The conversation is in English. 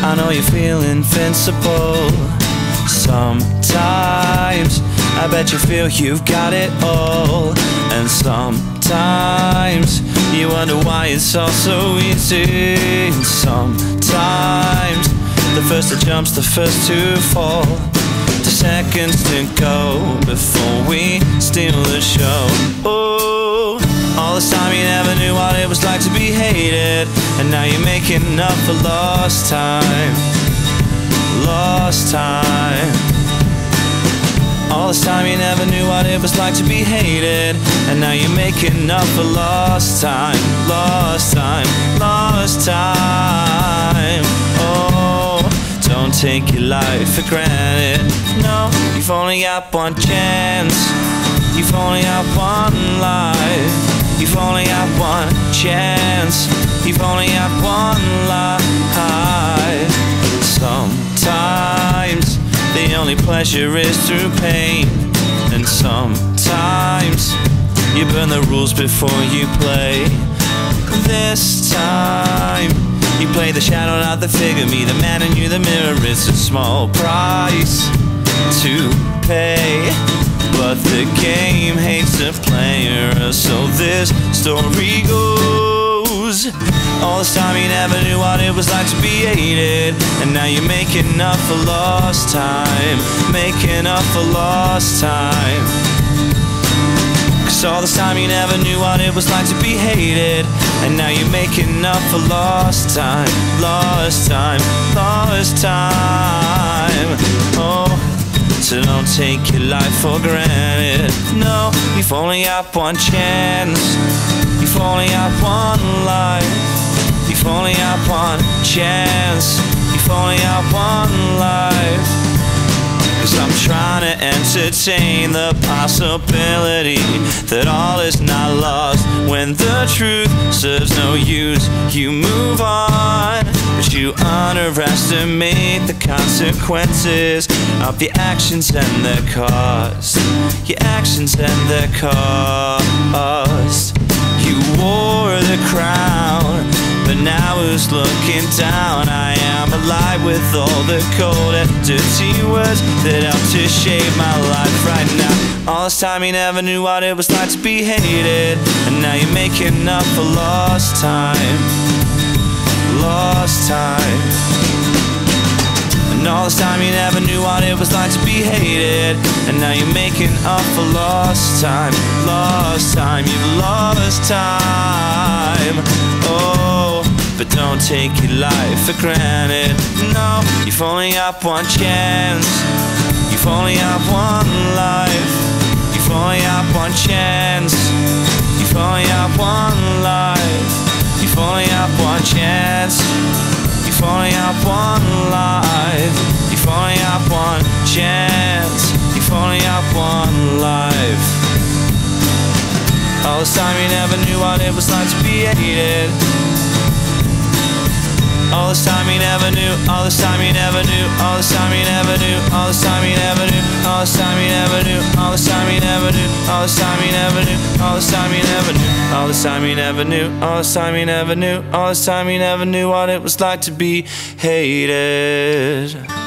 I know you feel invincible sometimes. I bet you feel you've got it all. And sometimes you wonder why it's all so easy. Sometimes the first to jump's the first to fall. 2 seconds to go before we steal the show. Oh, all this time you never knew what it was like to be hated, and now you're making up for lost time. Lost time. All this time you never knew what it was like to be hated, and now you're making up for lost time. Lost time. Lost time. Oh, don't take your life for granted. No, you've only got one chance. You've only got one life. You've only got one chance. You've only got one life. Sometimes the only pleasure is through pain. And sometimes you burn the rules before you play. This time you play the shadow, not the figure. Me, the man in you, the mirror. It's a small price to pay, but the game hates the player. So this story goes. All this time you never knew what it was like to be hated, and now you're making up for lost time. Making up for lost time. All this time you never knew what it was like to be hated, and now you're making up for lost time. Lost time, lost time. Oh, so don't take your life for granted. No, you've only got one chance. You've only got one life. You've only got one chance. You've only got one life. I'm trying to entertain the possibility that all is not lost. When the truth serves no use, you move on, but you underestimate the consequences of your actions and their cost. Your actions and their cost. You wore the crown, but now who's looking down? I am alive with all the cold and dirty words that help to shape my life right now. All this time you never knew what it was like to be hated, and now you're making up for lost time. Lost time. And all this time you never knew what it was like to be hated, and now you're making up for lost time. Lost time, you've lost time. Oh, but don't take your life for granted. No, you've only got one chance. You've only got one life. You've only got one chance. You've only got one life. You've only got one chance. You've only got one life. You've only got one chance. You've only got one life. All this time you never knew what it was like to be hated. All this time you never knew, all this time you never knew, all this time you never knew, all this time you never knew, all this time you never knew, all this time you never knew, all this time you never knew, all this time you never knew, all this time you never knew, all this time you never knew, all this time you never knew what it was like to be hated.